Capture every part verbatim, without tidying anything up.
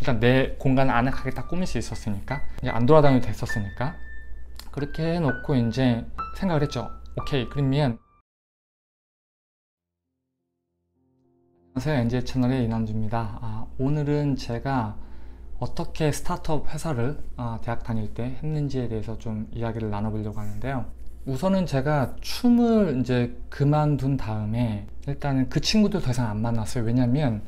일단 내 공간 안에 가게 다 꾸밀 수 있었으니까, 이제 안 돌아다녀도 됐었으니까. 그렇게 해놓고 이제 생각을 했죠. 오케이, 그러면 안녕하세요, 엔지의 채널의 이남주입니다. 아, 오늘은 제가 어떻게 스타트업 회사를 아, 대학 다닐 때 했는지에 대해서 좀 이야기를 나눠보려고 하는데요. 우선은 제가 춤을 이제 그만둔 다음에 일단은 그 친구들 더 이상 안 만났어요. 왜냐면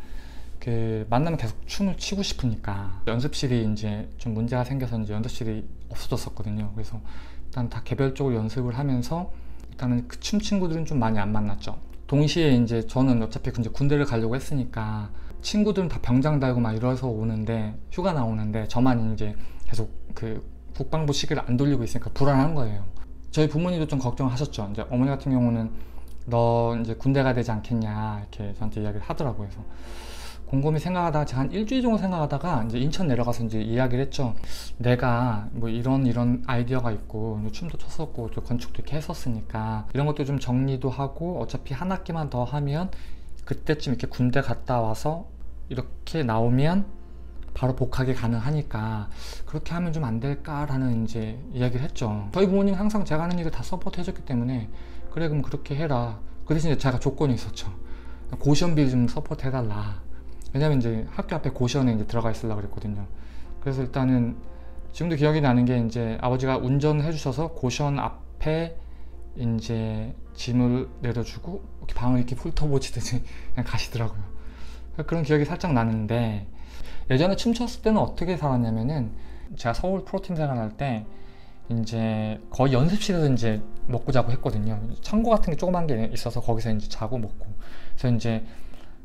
그 만나면 계속 춤을 추고 싶으니까. 연습실이 이제 좀 문제가 생겨서 이제 연습실이 없어졌었거든요. 그래서 일단 다 개별적으로 연습을 하면서 일단은 그 춤 친구들은 좀 많이 안 만났죠. 동시에 이제 저는 어차피 이제 군대를 가려고 했으니까 친구들은 다 병장 달고 막 이러서 오는데, 휴가 나오는데 저만 이제 계속 그 국방부 시계를 안 돌리고 있으니까 불안한 거예요. 저희 부모님도 좀 걱정하셨죠. 이제 어머니 같은 경우는 너 이제 군대 가야 되지 않겠냐 이렇게 저한테 이야기를 하더라고요. 그래서 곰곰이 생각하다가 제가 한 일주일 정도 생각하다가 이제 인천 내려가서 이제 이야기를 했죠. 내가 뭐 이런 이런 아이디어가 있고, 춤도 췄었고 또 건축도 이렇게 했었으니까 이런 것도 좀 정리도 하고, 어차피 한 학기만 더 하면 그때쯤 이렇게 군대 갔다 와서 이렇게 나오면 바로 복학이 가능하니까 그렇게 하면 좀 안 될까라는 이제 이야기를 했죠. 저희 부모님 항상 제가 하는 일을 다 서포트 해줬기 때문에 그래 그럼 그렇게 해라. 그 대신 제가 조건이 있었죠. 고시원비 좀 서포트 해달라. 왜냐면 이제 학교 앞에 고시원에 이제 들어가 있으려고 그랬거든요. 그래서 일단은 지금도 기억이 나는 게 이제 아버지가 운전해 주셔서 고시원 앞에 이제 짐을 내려주고 이렇게 방을 이렇게 훑어보시듯이 그냥 가시더라고요. 그런 기억이 살짝 나는데, 예전에 춤췄을 때는 어떻게 살았냐면은 제가 서울 프로팀 생활할 때 이제 거의 연습실에서 이제 먹고 자고 했거든요. 창고 같은 게 조그만 게 있어서 거기서 이제 자고 먹고. 그래서 이제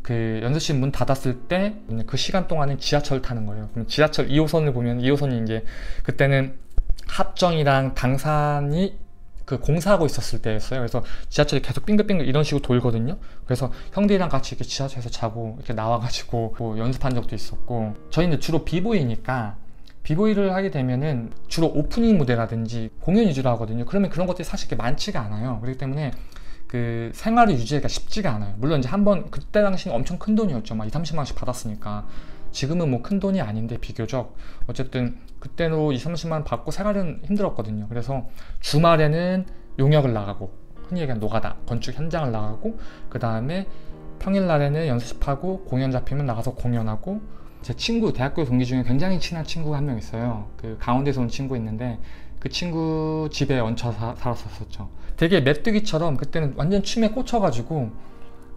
그 연습실 문 닫았을 때 그 시간 동안은 지하철 타는 거예요. 그럼 지하철 이 호선을 보면 이 호선이 이제 그때는 합정이랑 당산이 그 공사하고 있었을 때였어요. 그래서 지하철이 계속 빙글빙글 이런 식으로 돌거든요. 그래서 형들이랑 같이 이렇게 지하철에서 자고 이렇게 나와가지고 뭐 연습한 적도 있었고. 저희는 주로 비보이니까 비보이를 하게 되면은 주로 오프닝 무대라든지 공연 위주로 하거든요. 그러면 그런 것들이 사실 이렇게 많지가 않아요. 그렇기 때문에 그 생활을 유지하기가 쉽지가 않아요. 물론 이제 한번 그때 당시는 엄청 큰 돈이었죠. 막 이삼십만 원씩 받았으니까. 지금은 뭐 큰 돈이 아닌데 비교적 어쨌든 그때로 이삼십만 원 받고 생활은 힘들었거든요. 그래서 주말에는 용역을 나가고, 흔히 얘기하는 노가다, 건축 현장을 나가고, 그 다음에 평일날에는 연습하고 공연 잡히면 나가서 공연하고. 제 친구, 대학교 동기 중에 굉장히 친한 친구가 한 명 있어요. 그 강원도에서 온 친구 있는데 그 친구 집에 얹혀 사, 살았었죠. 되게 메뚜기처럼 그때는 완전 춤에 꽂혀가지고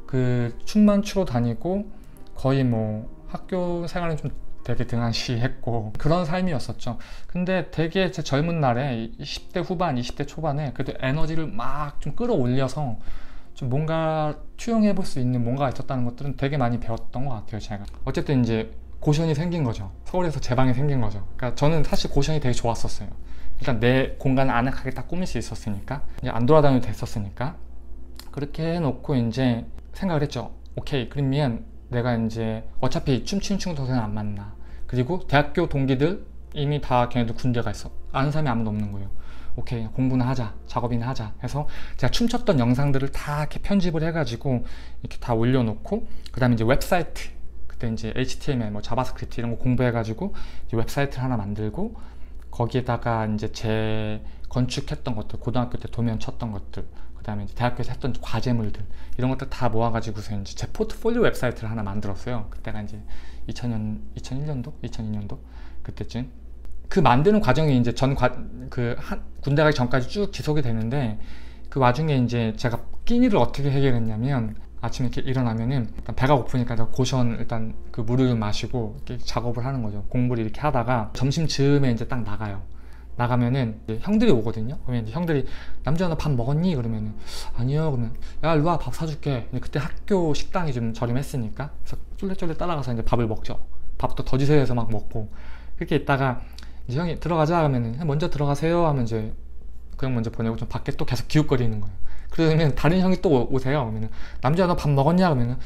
그 춤만 추러 다니고 거의 뭐 학교 생활은 좀 되게 등한시 했고 그런 삶이었었죠. 근데 되게 제 젊은 날에 십 대 후반, 이십 대 초반에 그래도 에너지를 막 좀 끌어올려서 좀 뭔가 투영해 볼 수 있는 뭔가가 있었다는 것들은 되게 많이 배웠던 것 같아요, 제가. 어쨌든 이제 고시원이 생긴 거죠. 서울에서 제 방이 생긴 거죠. 그러니까 저는 사실 고시원이 되게 좋았었어요. 일단 내 공간 안에 가게 딱 꾸밀 수 있었으니까, 이제 안 돌아다녀도 됐었으니까. 그렇게 해놓고 이제 생각을 했죠. 오케이, 그러면 내가 이제 어차피 춤추는 친구 도서는 안 만나. 그리고 대학교 동기들 이미 다 걔네들 군대가 있어. 아는 사람이 아무도 없는 거예요. 오케이, 공부나 하자, 작업이나 하자 해서 제가 춤췄던 영상들을 다 이렇게 편집을 해가지고 이렇게 다 올려놓고, 그 다음에 이제 웹사이트, 그때 이제 에이치티엠엘, 뭐 자바스크립트 이런 거 공부해가지고 이제 웹사이트를 하나 만들고, 거기에다가 이제 제 건축했던 것들, 고등학교 때 도면 쳤던 것들, 그 다음에 대학교에서 했던 과제물들, 이런 것들 다 모아가지고서 이제 제 포트폴리오 웹사이트를 하나 만들었어요. 그때가 이제 이천년, 이천일년도, 이천이년도 그때쯤. 그 만드는 과정이 이제 전 그 군대 가기 전까지 쭉 지속이 되는데, 그 와중에 이제 제가 끼니를 어떻게 해결했냐면, 아침에 이렇게 일어나면은 일단 배가 고프니까 고시원 일단 그 물을 마시고 이렇게 작업을 하는 거죠. 공부를 이렇게 하다가 점심 즈음에 이제 딱 나가요. 나가면은 이제 형들이 오거든요. 그러면 이제 형들이 남주야 너 밥 먹었니? 그러면은 아니요. 그러면 야 일로 와 밥 사줄게. 그때 학교 식당이 좀 저렴했으니까 그래서 쫄래쫄래 따라가서 이제 밥을 먹죠. 밥도 더 주세요 해서 막 먹고 그렇게 있다가 이제 형이 들어가자 하면은 먼저 들어가세요 하면 이제 그냥 먼저 보내고 좀 밖에 또 계속 기웃거리는 거예요. 그러면 다른 형이 또 오세요. 그러면 남자 너 밥 먹었냐? 그러면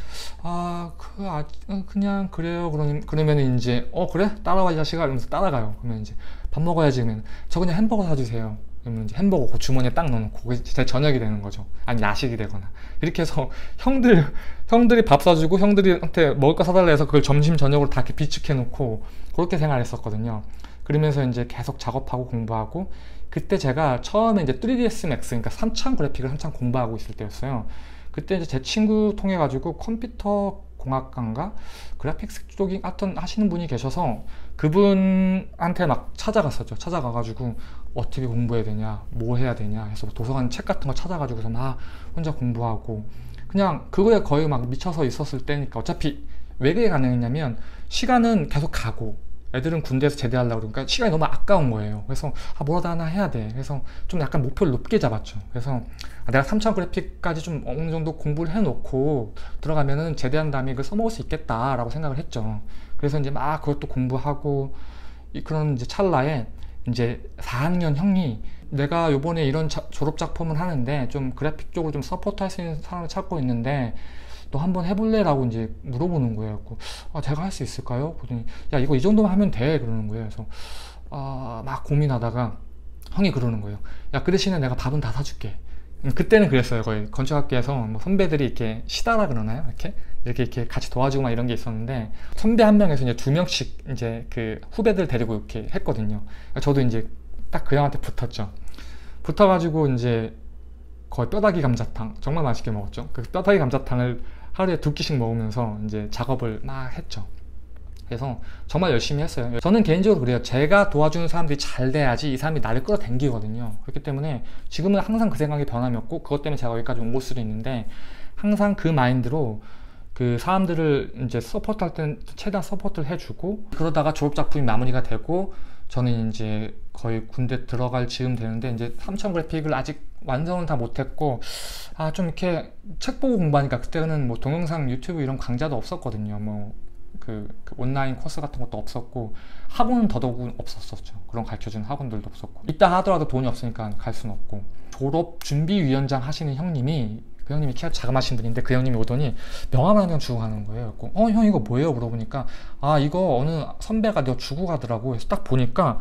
아, 그, 아, 그냥 그래요. 그러면, 그러면 이제 어 그래? 따라와 이 자식아 이러면서 따라가요. 그러면 이제 밥 먹어야지. 그러면 저 그냥 햄버거 사주세요. 그러면 이제 햄버거 그 주머니에 딱 넣어놓고 그게 제 저녁이 되는 거죠. 아니 야식이 되거나. 이렇게 해서 형들, 형들이 밥 사주고 형들한테 먹을 거 사달라 해서 그걸 점심 저녁으로 다 이렇게 비축해놓고 그렇게 생활했었거든요. 그러면서 이제 계속 작업하고 공부하고, 그때 제가 처음에 이제 쓰리 디 에스 맥스, 그러니까 삼 차원 그래픽을 한창 공부하고 있을 때였어요. 그때 이제 제 친구 통해 가지고 컴퓨터 공학과인가 그래픽스 쪽이 하여튼 하시는 분이 계셔서 그분한테 막 찾아갔었죠. 찾아가가지고 어떻게 공부해야 되냐, 뭐 해야 되냐 해서 도서관 책 같은 거 찾아가지고서 막 혼자 공부하고, 그냥 그거에 거의 막 미쳐서 있었을 때니까. 어차피 왜 그게 가능했냐면 시간은 계속 가고 애들은 군대에서 제대하려고 그러니까 시간이 너무 아까운 거예요. 그래서 아, 뭐라도 하나 해야 돼. 그래서 좀 약간 목표를 높게 잡았죠. 그래서 아, 내가 삼 차원 그래픽까지 좀 어느 정도 공부를 해놓고 들어가면은 제대한 다음에 이걸 써먹을 수 있겠다라고 생각을 했죠. 그래서 이제 막 그것도 공부하고 이, 그런 이제 찰나에 이제 사 학년 형이 내가 요번에 이런 자, 졸업 작품을 하는데 좀 그래픽 쪽으로 좀 서포트 할 수 있는 사람을 찾고 있는데 너 한번 해볼래? 라고 이제 물어보는 거예요. 아, 제가 할 수 있을까요? 그랬더니 야, 이거 이 정도만 하면 돼. 그러는 거예요. 그래서 아, 막 고민하다가 형이 그러는 거예요. 야, 그 대신에 내가 밥은 다 사줄게. 그때는 그랬어요. 거의 건축학교에서 뭐 선배들이 이렇게 시다라 그러나요? 이렇게? 이렇게 이렇게 같이 도와주고 막 이런 게 있었는데, 선배 한 명에서 이제 두 명씩 이제 그 후배들 데리고 이렇게 했거든요. 저도 이제 딱 그 형한테 붙었죠. 붙어가지고 이제 거의 뼈다귀 감자탕 정말 맛있게 먹었죠. 그 뼈다귀 감자탕을 하루에 두 끼씩 먹으면서 이제 작업을 막 했죠. 그래서 정말 열심히 했어요. 저는 개인적으로 그래요. 제가 도와주는 사람들이 잘 돼야지 이 사람이 나를 끌어당기거든요. 그렇기 때문에 지금은 항상 그 생각이 변함이 없고, 그것 때문에 제가 여기까지 온 걸 수도 있는데, 항상 그 마인드로 그 사람들을 이제 서포트 할 때는 최대한 서포트를 해주고, 그러다가 졸업 작품이 마무리가 되고 저는 이제 거의 군대 들어갈 즈음 되는데, 이제 삼 차원 그래픽을 아직 완성은 다 못했고, 아, 좀 이렇게 책 보고 공부하니까, 그때는 뭐 동영상 유튜브 이런 강좌도 없었거든요. 뭐 그, 그 온라인 코스 같은 것도 없었고, 학원은 더더욱 없었었죠. 그런 가르쳐주는 학원들도 없었고, 이따 하더라도 돈이 없으니까 갈 수는 없고. 졸업준비위원장 하시는 형님이, 그 형님이 키가 자그마신 분인데, 그 형님이 오더니 명함을 한 장 주고 가는 거예요. 어, 형 이거 뭐예요? 물어보니까 아, 이거 어느 선배가 내가 주고 가더라고. 그래서 딱 보니까